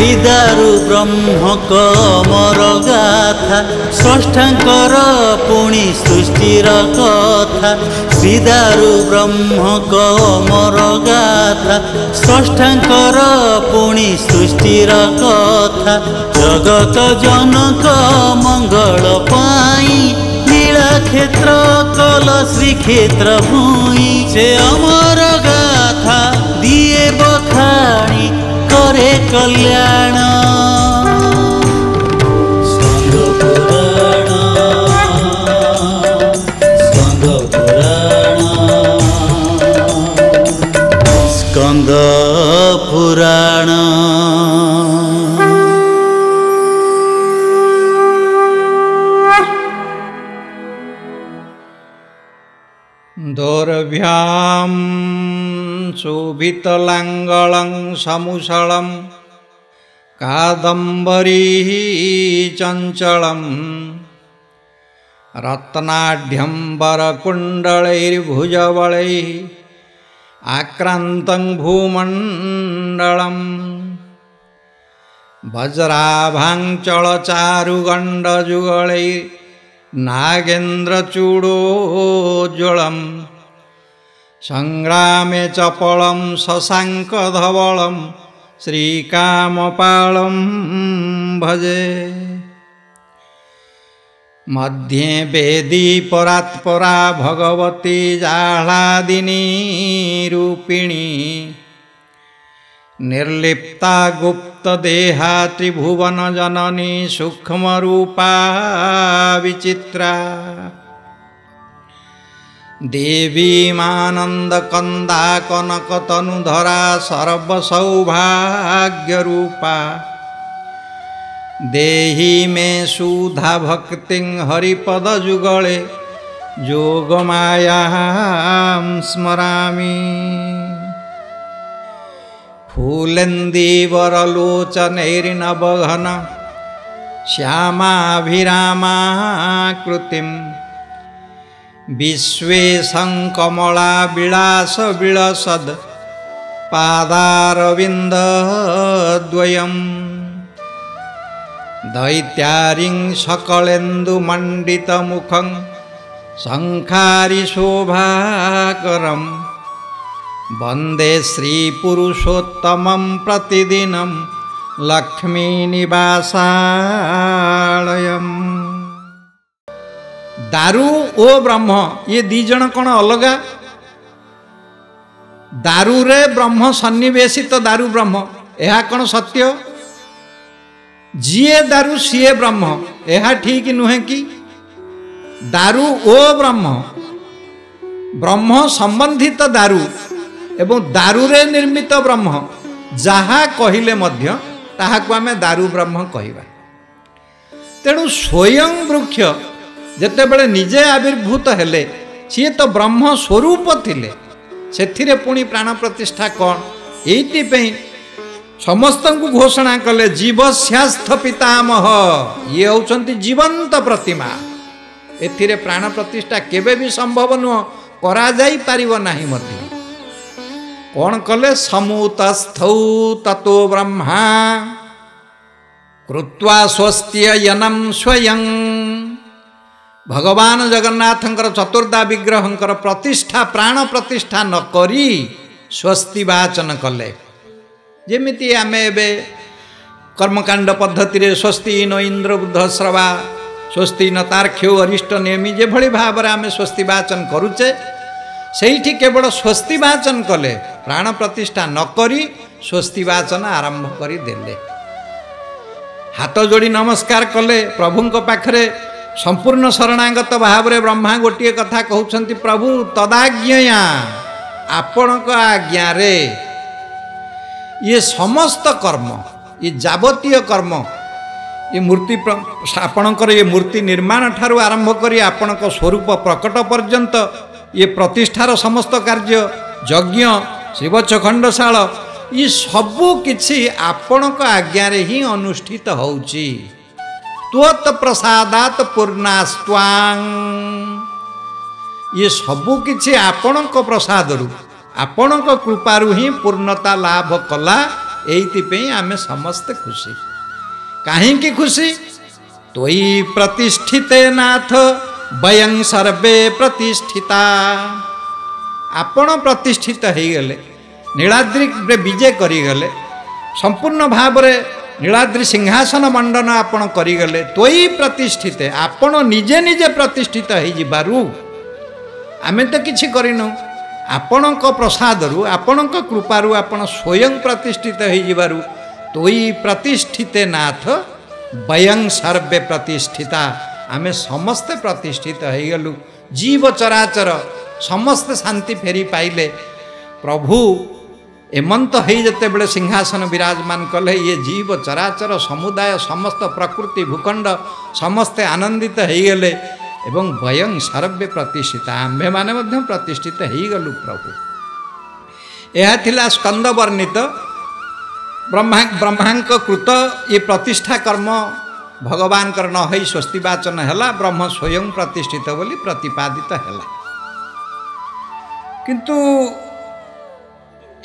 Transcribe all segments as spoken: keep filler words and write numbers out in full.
विदारू ब्रह्म कमर गाथा षष्ठांकर पुणी सृष्टिर कथा विदारू ब्रह्म कमर गाथा षष्ठांकर पुणी सृष्टिर कथा जगत जनक मंगल पाई नीला क्षेत्र कल श्रीक्षेत्र भूई से अमर गाथा दिए बखाणी करे कल्याण स्कंद पुराण स्कंद पुराण स्कंद पुराण। दौर्भ्यां शोभितलाङ्गलं समुसलं कादम्बरी चञ्चलं रत्नाढ्यं वरकुण्डलैर्भुजबलैः आक्रान्तं भूमण्डलं वज्राभां चलचारुगण्डयुगलैः नागेन्द्रचूडोज्ज्वलं संग्रामे चपलं शशाङ्कधवलं श्रीकामपालं भजे। मध्ये वेदी परात्परा भगवती जाह्लादिनी रूपिणी निर्लिप्ता गुप्तदेहा त्रिभुवन जननी सूक्ष्मरूपा विचित्रा देवीमानन्दकन्दा कनकतनुधरा सर्वसौभाग्यरूपा देहि मे सुधा भक्तिं हरिपदजुगले योगमायां स्मरामि। फूलेंदी वरलोचनैर्नवघन श्यामाभिरामाकृतिं विश्वेशं कमला विलास विलसद पादारविन्दद्वयम् दैत्यारिं सकलेन्दुमण्डितमुखं शङ्खारिशोभाकरम् वंदे श्री पुरुषोत्तमं प्रतिदिनं लक्ष्मीनिवासालयम्। दारू ओ ब्रह्म ये दी जण कौन अलगा? दारू रे ब्रह्म सन्निवेशित दारू ब्रह्म यह कौन सत्य? जीए दारू सीए ब्रह्म यह ठीक नुहे कि दारू ओ ब्रह्म ब्रह्म संबंधित दारू एवं दारू रे निर्मित ब्रह्म जहा कहले मध्य ताहाकु आमे दारू ब्रह्म कहवा। तेणु स्वयं वृक्ष जेते बेले निजे आविर्भूत हेले सी तो ब्रह्म स्वरूप थिले सेथिरे पुणी प्राण प्रतिष्ठा कौन ये समस्त को घोषणा कले जीव स्यास्थ पितामह ये होउछंती जीवंत प्रतिमा एथिरे प्राण प्रतिष्ठा केबे भी संभव नुह करा जाई पारिबो नाही। मध्य कौन कले समूतस्थौ ततो ब्रह्मा कृत्वा स्वस्त्ययनं स्वयं भगवान जगन्नाथंकर चतुर्दा विग्रहंकर प्रतिष्ठा प्राण प्रतिष्ठा न करी स्वस्ति वाचन कले जेमिति आमे बे कर्मकांड पद्धति रे स्वस्ति न इंद्रबुद्ध श्रवा स्वस्ति न तारख्यो अरिष्ट नेमी जे भली भाव रे आमे स्वस्ति वाचन करूचे सेठी केवल स्वस्तिवाचन कले प्राण प्रतिष्ठा नकरी स्वस्तिवाचन आरंभ करी देले हाथ जोड़ी नमस्कार कले प्रभुंको पाखरे संपूर्ण शरणागत भाव रे ब्रह्मा गोटे कथा कहउछंती प्रभु तदाज्ञया आपणक आज्ञा रे ये समस्त कर्म ये जावतीय कर्म ये मूर्ति आपणकर ये मूर्ति निर्माण ठारू आरंभ करी आपणक स्वरूप प्रकट पर्यंत ये प्रतिष्ठार समस्त कार्य यज्ञ शिवचखंडशाल ये सबू किछि आपणक आज्ञा रे ही अनुष्ठित होउची। त्वत प्रसादात पूर्णास्त्वां ये सबू किछि आपणक प्रसाद रु आपणक कृपा रु ही पूर्णता लाभ कला यही आम समस्ते खुशी कहीं खुशी तोई प्रतिष्ठिते नाथ वयं सर्वे प्रतिष्ठिता। आपण प्रतिष्ठित हो गले नीलाद्री विजय करें संपूर्ण भाव में नीलाद्री सिंहासन मंडन आपण करें तोई प्रतिष्ठित आपण निजे निजे प्रतिष्ठित हो आमे तो किसी करूँ आपण प्रसाद रु आपण कृपारू आपण स्वयं प्रतिष्ठित हो तोई प्रतिष्ठित नाथ वयं सर्वे प्रतिष्ठिता। आमे समस्ते प्रतिष्ठित हो गलु जीव चराचर समस्ते शांति फेरी पाइले प्रभु एमंत है जते बड़े सिंहासन विराजमान कले ये जीव चराचर समुदाय समस्त प्रकृति भूखंड समस्ते आनंदित हो गले एवं वयं सर्वे प्रतिष्ठिता आम्भे माने मध्यम प्रतिष्ठित हो गलु प्रभु। यह थिला स्कंद वर्णित ब्रह्मा ब्रह्मांक कृत ये प्रतिष्ठा कर्म भगवान कर न हो स्वस्तिवाचन है ब्रह्म स्वयं प्रतिष्ठित बोली प्रतिपादित है। किंतु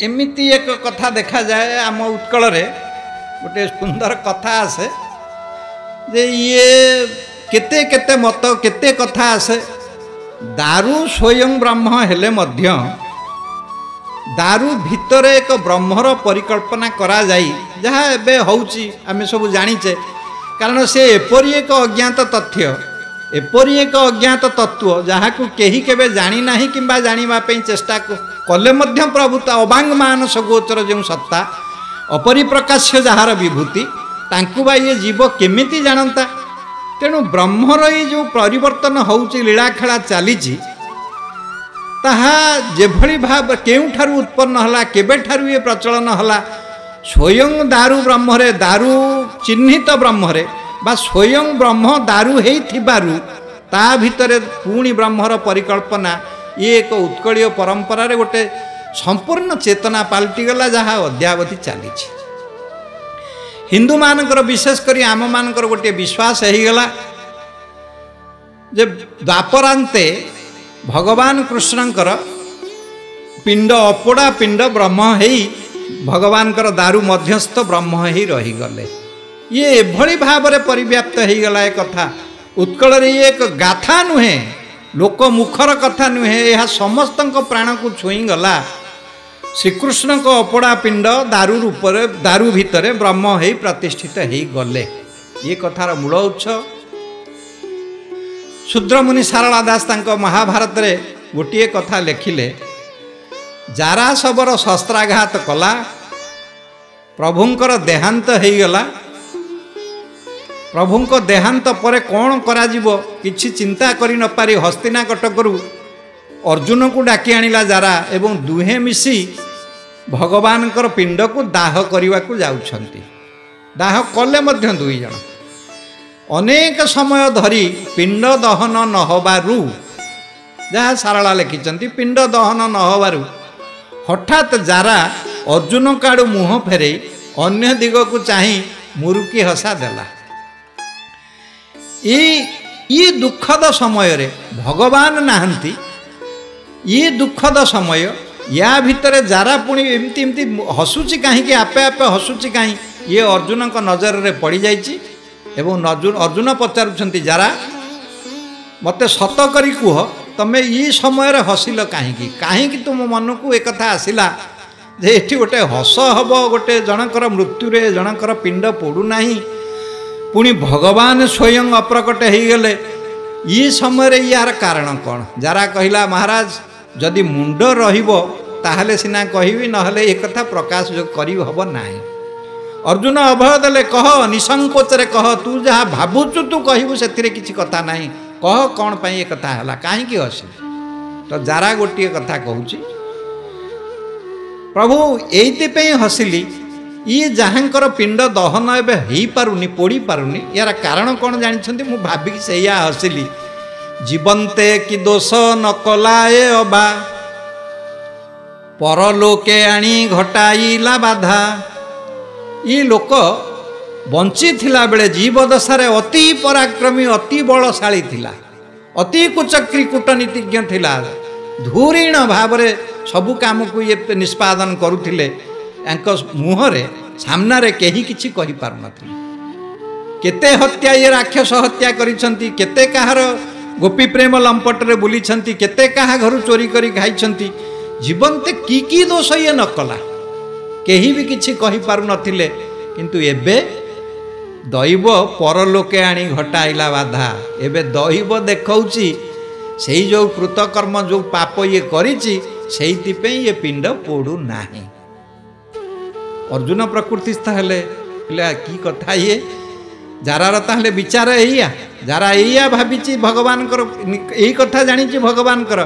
एमती एक कथा देखा जाए आम उत्कल गोटे सुंदर कथा आसे जे ये केते केते मत केते कथा आसे दारू स्वयं ब्रह्म हेले मध्य दारू भितर एक ब्रह्मर परिकल्पना करा जाई जहा एबे होउची आमे सब जानीचे कारण से एपरी एक अज्ञात तथ्य एपरी एक अज्ञात तत्व जहाँ को केही केबे जानी नाही किंबा जानिबा पे चेष्टा कले मध्यम प्रभुता अबांग मानस गोचर जो सत्ता अपरिप्रकाश्य जार विभूति तांकु बा ये जीव केमिति जानता। तेणु ब्रह्मर ये जो परिवर्तन होउची लीलाखेला चलीची ताहा जेभली भाव केउठारु उत्पन्न हला केबेठारु ये प्रचलन हला स्वयं दारू ब्रह्मरे दारू चिन्हित ब्रह्मरे बा स्वयं ब्रह्म दारू होइथिबारु ता भितरे पूर्ण ब्रह्मर परिकल्पना ये एक उत्कलीय परंपरा रे गोटे संपूर्ण चेतना पाल्टिगला जहा अद्यावधि चलीछि। हिंदू मानकर विशेष करी आम मानकर गोटे विश्वास हो गला जे द्वापरांते भगवान कृष्णकर पिंड अपोड़ा पिंड ब्रह्म हेई भगवानकर दारू मध्यस्थ ब्रह्म हेई रही गले ये एभली भाव में परिव्याप्त हो गला। एक कथा उत्कल ये एक गाथा नुहे लोक मुखर कथा नुहे यह समस्त प्राण को छुईगला। श्रीकृष्ण को अपड़ा पिंड दारू रूप दारू भितर ब्रह्म हो प्रतिष्ठित हो गले ये कथार मूल उच्च शूद्रमुनि सारला दास महाभारत रे गोटे कथा लिखिले जाराशवर शस्त्राघात कला प्रभुंकर देहांत हो गला प्रभु को देहांत पर कौन कराजिवो किछि चिंता करि न पारि हस्तिना कटकरु अर्जुन को डाकी आनिला जारा एवं दुहे मिसी भगवान कर पिंड को दाह करने को जाउछंती। दाह कले मध्य दुई जन अनेक समय धरी पिंड दहन न होबारु जहा सारला लिखिचंती पिंड दहन न होबारु हठात जारा अर्जुन काडू मुह फेरे अन्य दिग को चाहि मुरुकी हसा देला। ये ये दुखद समय रे भगवान नाहंती ये दुखद समय या भितर जारा पुणी एमती एमती हसुची कहीं आपे आपे हसुची कहीं ये अर्जुन को नजर रे पड़ जाइए एवं अर्जुन अर्जुन पचारुछंती जारा मते सत करी कुह तमे ये समय रे हसिल कहीं कहीं तुम मन को एक कथा आसिला जे एठी गोटे हस हब गोटे जनकर मृत्यु रे जनकर पिंड पोड़ुना पुणी भगवान स्वयं अप्रकट हो गले ये समय यार कारण कौन जारा कहला महाराज जदि मुंड रहिबो ताहले सिना कहबी नहले एक कथा प्रकाश जो करी हब नाही। अर्जुन अभय देले कह निसंकोचरे कह तू जहाँ भावुचु तू कहबू से किसी कथा नहीं कह कौन पाई एक कथा हला कहीं हसी तो जारा गोटे कथा कहूँ प्रभु ये हसिली ये जहाँ पिंड दहन एवं हो पारुनी पोड़ी पारुनी यार कारण कौन जानी मु भाविक से या हसिली जीवंते कि दोष न कलाए अबा परलोके आनी घटाइला बाधा। ये लोक बंची थिला बेले जीवदशारे अति पराक्रमी अति बलशाली थिला अति कुचक्री कूटनीतिज्ञ थिला धूरीण भाव में सबू काम को ये निष्पादन करुथिले मुहरे सामने कहीं किसी कहते हत्या ये राक्षस हत्या करते गोपी प्रेम लंपटे बुली केते कहा घर चोरी करी खाई जीवनते की की दोष ये न कला कहीं भी किसी कही पार नथिले किंतु एबे दैव परलोके आनी घटाइला बाधा एबे दैव देखौची से जो कृतकर्म जो पाप ये करिछि सेहिति पे ये पिंड पोड़ू नाही। अर्जुन प्रकृतिस्थ हेले की कथा ये जारार ताहले विचार एइया जारा एइया भाविछि भगवान कर एई कथा जानिछि भगवान कर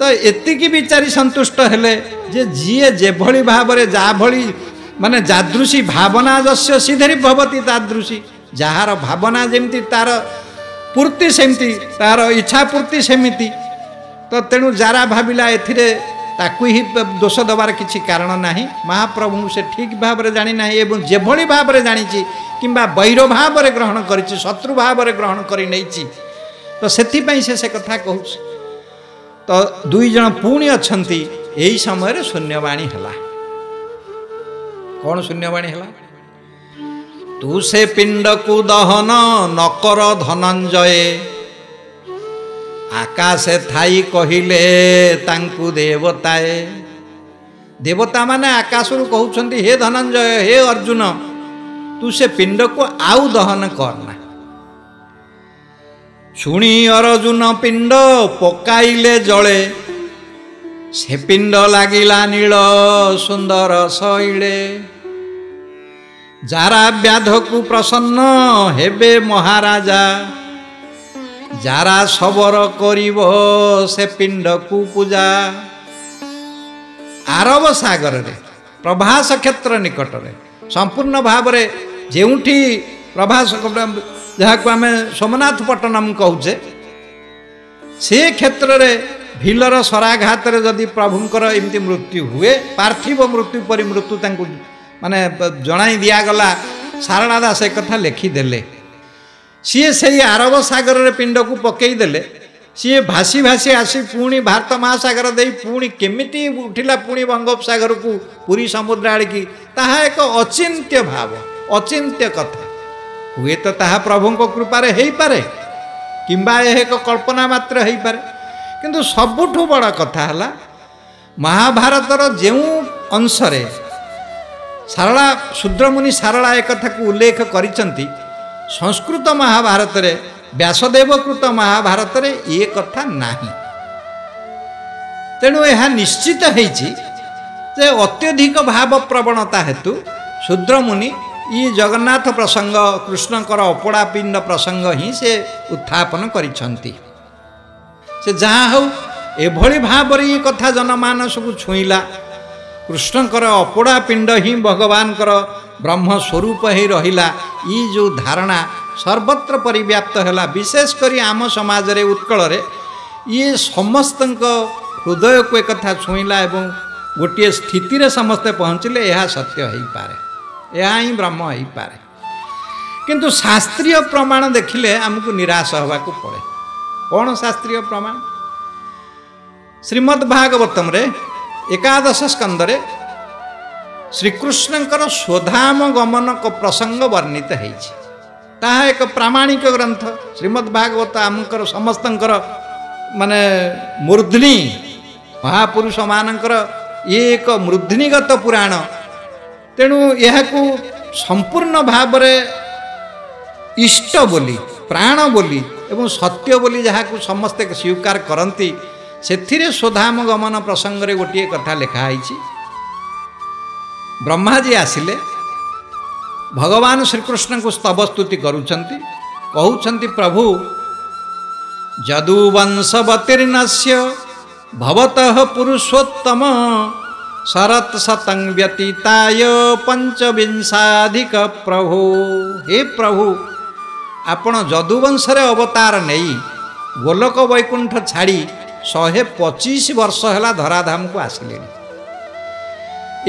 तो एतिकी विचारी संतुष्ट हेले जे जिए जे भली भाबरे जा भली माने जादृशी भावना जस्य सिधरी भवति तादृशी जहार भावना जेमती तार पूर्ति सेमती तार इच्छा पूर्ति सेमती तो तेणु जारा भाविला एथिरे ताकु ही दोष दबार किसी कारण नहीं। महाप्रभु से ठीक भाव जानी ना एवं जे भली भाव जानी कि वैर भाव ग्रहण कर शत्रु भाव ग्रहण कर तो से से कथा कहू तो दुई जन पुणी अच्छा यही समय शून्यवाणी है कौन शून्यवाणी है तू से पिंड को दहन न कर धनंजय आकाशे थाई कहिले तांकु देवताए देवता माने आकाशरू कहउछंती हे धनंजय हे अर्जुन तू से पिंड को आउ दहन करना। सुनी अर्जुन पिंड पकाइले जले से पिंड लागिला नील सुंदर शैले जारा व्याध को प्रसन्न हेबे महाराजा जारा सबर करिवो से पिंड को पूजा आरब सागर रे प्रभास क्षेत्र निकट रे संपूर्ण भाव रे जेउठी प्रभास जहाक आम सोमनाथ पट्टनम कहूचे से क्षेत्र रे भीलर सराघात रे जदि प्रभुंकर एमती मृत्यु हुए पार्थिव मृत्यु परि मृत्यु तांकु माने जणाई दियागला सारना दास एक कथा लेखिदेले सीए से आरब सागर रे पिंड को पकईदे सीए भासी भासी आसी पुणी भारत महासागर दे पुणी केमिटी उठिला पुणी बंगोपसागर को पूरी समुद्र आड़ की ताहा एक अचिंत्य भाव अचिंत्य कथा हुए तो ताहा प्रभु को कृपारे हेई पारे किंबा एक कल्पना मात्र हेई पारे किंतु सबुठु बड़ कथा हला महाभारतर जो अंश रे सारला शूद्रमुनि सारला एक कथा को उल्लेख करिसंती संस्कृत महाभारत रे व्यासदेवकृत महाभारत रे ये कथा नाही तेणु यह निश्चित है अत्यधिक भाव प्रवणता हेतु शूद्रमुनि ये जगन्नाथ प्रसंग कृष्णकर अपड़ा पिंड प्रसंग ही से उत्थापन करिछंती से जहाँ हो एभली भाव ये कथा जनमानस को छुईला कृष्णकर अपड़ा पिंड ही भगवान कर ब्रह्म स्वरूप ही रहिला ई जो धारणा सर्वत्र परिव्याप्त है विशेष करी आम समाज रे उत्कल रे ये समस्त हृदय को एक कथा छुईला एवं गोटे स्थिति रे समस्ते पहुँचले यह सत्य हो पारे यह ही ब्रह्म हो पारे किंतु शास्त्रीय प्रमाण देखिले आमको निराश होगा को पड़े। कौन शास्त्रीय प्रमाण? श्रीमद् भागवतम रे एकादश स्कंद रे श्रीकृष्णकर स्वधाम गमन को प्रसंग वर्णित है ताहा एक प्रामाणिक ग्रंथ श्रीमद् भागवत आमकर समस्तंकर माने मूर्धनी महापुरुष मानकर ये एक मूर्धनीगत पुराण तेणु यह को संपूर्ण भाव में इष्ट बोली प्राण बोली एवं सत्य बोली जहाँ को समस्ते स्वीकार करती से स्वधाम गमन प्रसंग रे गोटे कथा लिखाई ब्रह्माजी आसिले भगवान श्रीकृष्ण को स्तवस्तुति करुचंती कहउचंती प्रभु जदु वंशवतीर्णस्य भवतः पुरुषोत्तम शरत सतं व्यतीताय पंचविंशाधिक प्रभु हे प्रभु आपण जदुवंश रे अवतार नहीं गोलोक वैकुंठ छाड़ी शहे पचीस वर्ष है धराधाम को आसिले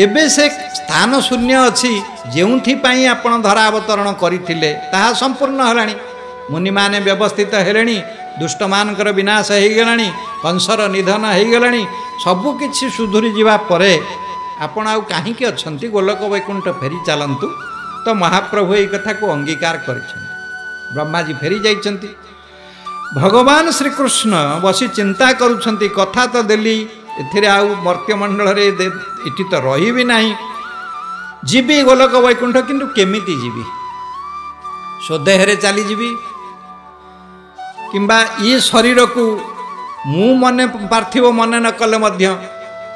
एबे से स्थान शून्य अच्छी जोपाई आप धरा अवतरण करते संपूर्ण है मुनि माने व्यवस्थित है दुष्ट मान विनाश हो गला कंसर निधन हो गला सबकिछि सुधुरी जावापर आपण आउ काहींके अछंती गोलक वैकुंठ फेरी चलतु। तो महाप्रभु ये कथा को अंगीकार करिसेंती। ब्रह्माजी फेरी जाइसेंती। भगवान श्रीकृष्ण बसी चिंता करुछंती कथा तो देली एथिरे आउ मर्त्यमंडल रे इति तो रही भी नहीं, जीवी गोलक वैकुंठ किंतु केमिति जीवी, स्वदेहरे चली जीवी किंबा ये शरीर को मु मने पार्थिव मने न कले मध्य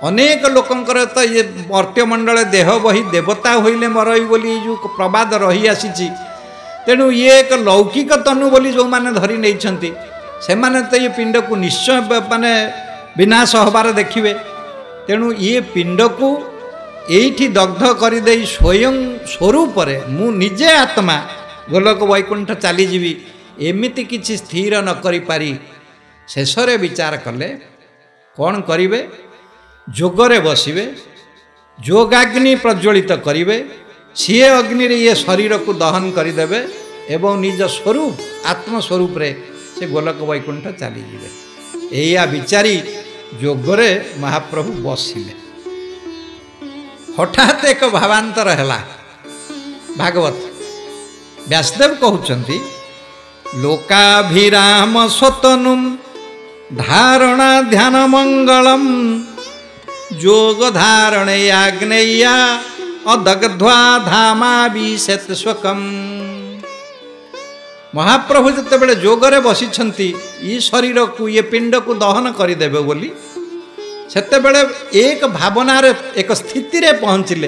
अनेक लोकंकर तो ये मर्त्यमंडल देह बही देवता होइले मरई बोली जो प्रबाद रही आसी। तेणु ये एक लौकिक तनु बोली जो माने धरी नहीं से माने तो ये पिंड को निश्चय माने विनाश हबार देखिए। तेणु ये पिंड को ये दग्ध करदे स्वयं स्वरूप मु निजे आत्मा गोलक वैकुंठ चलीजी एमती किसी स्थिर नकरी पारी शेषरे विचार कले कौन करिवे, जोगरे बसिवे, जोगाग्नि प्रज्वलित करिवे, सीए अग्नि रे ये शरीर को दहन करदेवे एवं निज स्वरूप आत्मस्वरूप रे से गोलक वैकुंठ चलीजे। एया विचारी जोगरे महाप्रभु बसिले। हठात एक भावांतर हैला। भागवत व्यासदेव कहउचंती लोकाभिराम स्वतनुम धारणा ध्यान मंगलम जोग धारणे आग्नेया अदग्ध्वा धामाभिषेत स्वकम। महाप्रभु जते बेले जोगरे बसिछंती ई शरीर को ये पिंड को दहन करि देबे बोली सेते बेले एक भावना रे एक स्थिति रे पहुँचिले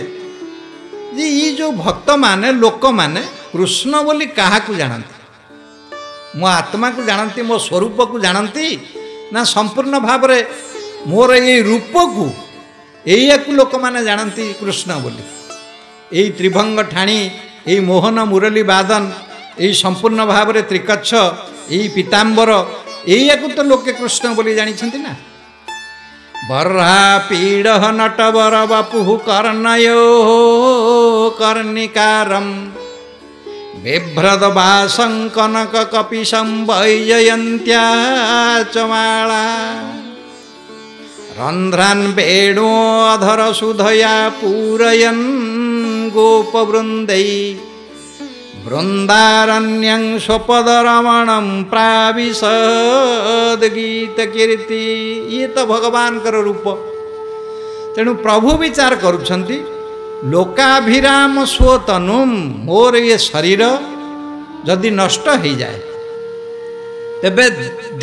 जी ई जो भक्त माने लोक माने कृष्ण बोली काहाकू जानंती, मो आत्मा को जानती, मो स्वरूप को जानती ना संपूर्ण भाव रे मोर ये रूप को या लोक मैंने जानती कृष्ण बोली। यही त्रिभंग ठाणी यही मोहन मुरली बादन यही संपूर्ण भाव रे त्रिकच्छ यही पीतांबर या तो लोके कृष्ण बोली जानी ना। बर्हा पीड़ नटवर बापु कर्णयो कर्णिकारम बिभ्रद भाषं कनक कपिशं वैजयंत्या चमाला रंध्रान् वेणो अधर सुधया पूरयन् गोपवृंदै वृंदारण्यं स्वपदरमणं प्राविशद गीतकीर्ति। ये तो भगवान कर रूप। तेणु प्रभु विचार करुछंती लोकाभिराम स्वतनुम मोर ये शरीर जदि नष्ट हो जाए तेबे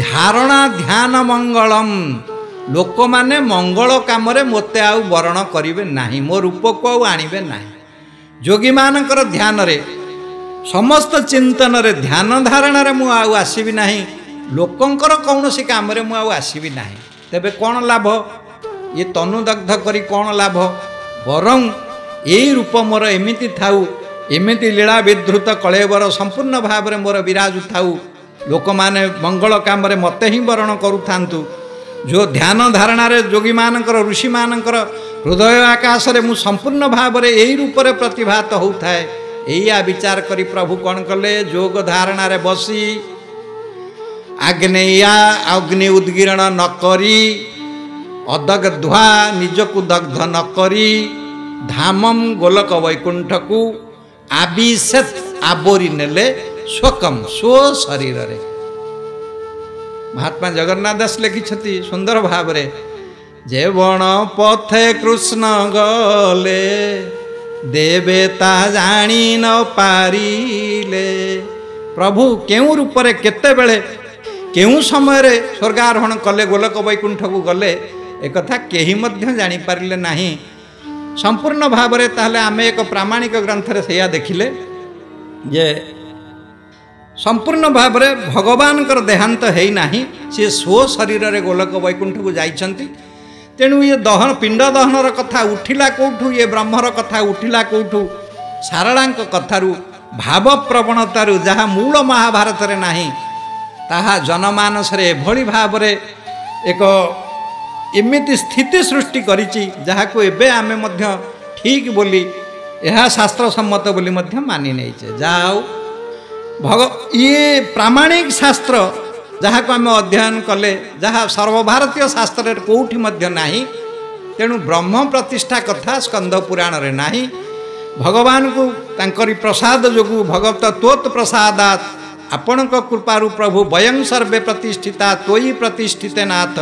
धारणा ध्यान मंगलम लोक माने मंगल काम रे मोते आउ वरण करिवे नाही, मो रूप को आउ आनिबे नाही। जोगी मानकर ध्यान रे समस्त चिंतन रे ध्यान धारणा रे मु आउ आसीबी नाही, लोकंकर कौनसी काम रे मु आउ आसीबी नाही, तेबे कोन लाभ? ये तनु दग्ध करी कोन लाभ? वरं यही रूप मोर एमती थाऊ एमती लीला विधृत कलेवर संपूर्ण भाव में मोर विराजु थाऊ, लोक माने मंगल काम रे मते ही वरण करूथांतु। जो ध्यान धारणा रे जोगी मानकर ऋषि मानकर हृदय आकाश रे मु संपूर्ण भाव रे यही रूप रे प्रतिभात होउथाए। एया विचार करी प्रभु कौन कले जोग धारणा रे बसी आग्नेया अग्नि उद्गीरण न करी अदग्ध्वा निजकु दग्ध न करी धामम गोलक वैकुंठ को आबिषेत आबोरी नेले स्वकम स्व शरीर रे। महात्मा जगन्नाथ दास लिखिछति सुंदर भाव रे जेवण पथे कृष्ण गले देवता जानी न पारिले। प्रभु केउ रूप रे केते बेले केउ समय रे स्वर्गारोहण कले गोलक वैकुंठ को गले ए कथा केही मध्य जानी पारिले नाही संपूर्ण भाव रे। ताहले आमे एक प्रामाणिक ग्रंथ रे सेया देखिले जे संपूर्ण भाव रे भगवान कर देहांत हेई नाही, से स्व शरीर रे गोलक वैकुंठ को जाइछंती। तेणु ये दहन पिंड दहन रे कथा उठिला कोठू, ये ब्रह्म रे कथा उठिला कोठू, सारणांक कथारू भाव प्रवणतारू जहा मूल महाभारत रे नाही ताहा जनमानस रे एभली भाव रे एक एमती स्थिति सृष्टि करिछि जाहाको एबे आमे मध्य ठीक बोली यह शास्त्र सम्मत बोली मध्य मानि नैचे। जाओ भग ये प्रामाणिक शास्त्र जहाँ को आम अध्ययन कले जहाँ सर्वभारतीय शास्त्र कोठी मध्य नाही तेणु ब्रह्म प्रतिष्ठा कथा स्कंद पुराण रे नाही। भगवान को तांकरी प्रसाद जोगु भगवत तोत प्रसादात आपण कृपारू प्रभु वयं सर्वे प्रतिष्ठिता तोई प्रतिष्ठिते नाथ।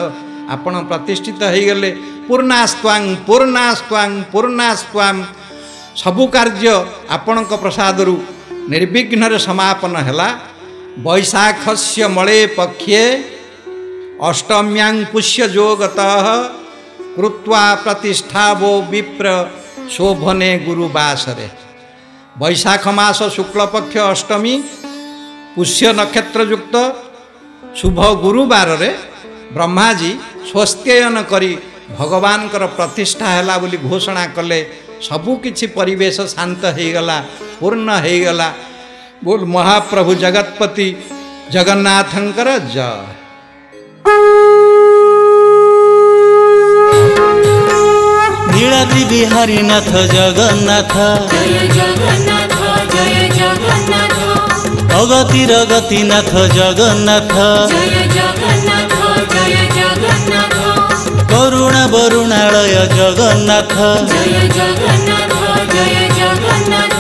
आपण प्रतिष्ठित हो गले पूर्णास्वांग पूर्णास्वांग पूर्णास्वाम सबु कार्य आपण प्रसाद रु निर्विघ्न समापन हैला। वैशाखस्य मले पक्षे अष्टम्यांग पुष्य जोगतः कृत्वा प्रतिष्ठा वो विप्र शोभने गुरुवासरे। वैशाख मास शुक्लपक्ष अष्टमी पुष्य नक्षत्र युक्त शुभ गुरुवार रे ब्रह्माजी स्वस्त्ययन करी भगवान कर प्रतिष्ठा हैला बोली घोषणा कले। सबु किछि परिवेश शांत हो गला पूर्ण हो गला। बोल महाप्रभु जगतपति जगन्नाथंकर जय। नीलाद्रि बिहारी नाथ जगन्नाथ जय जगन्नाथ जय जगन्नाथ। अगतिर गतिनाथ जगन्नाथ जय जगन्नाथ जय जगन्नाथ। करुणा वरुणालय जगन्नाथ जय जगन्नाथ जय जगन्नाथ।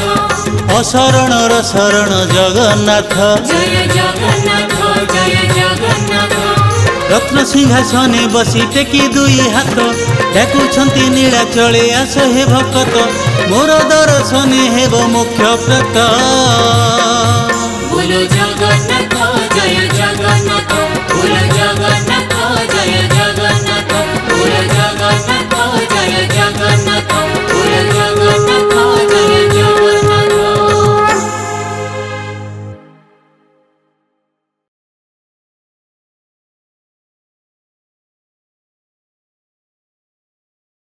अशरण रशरण जगन्नाथ जय जगन्नाथ जय जगन्नाथ। रत्न सिंहासने बसी टेकी दुई हाथ डाकुछन्ति नीलाचले आस हे भक्त मोर दर्शने हेब मुख्य व्रत। बोलो जगन्नाथ जय जगन्नाथ बोलो।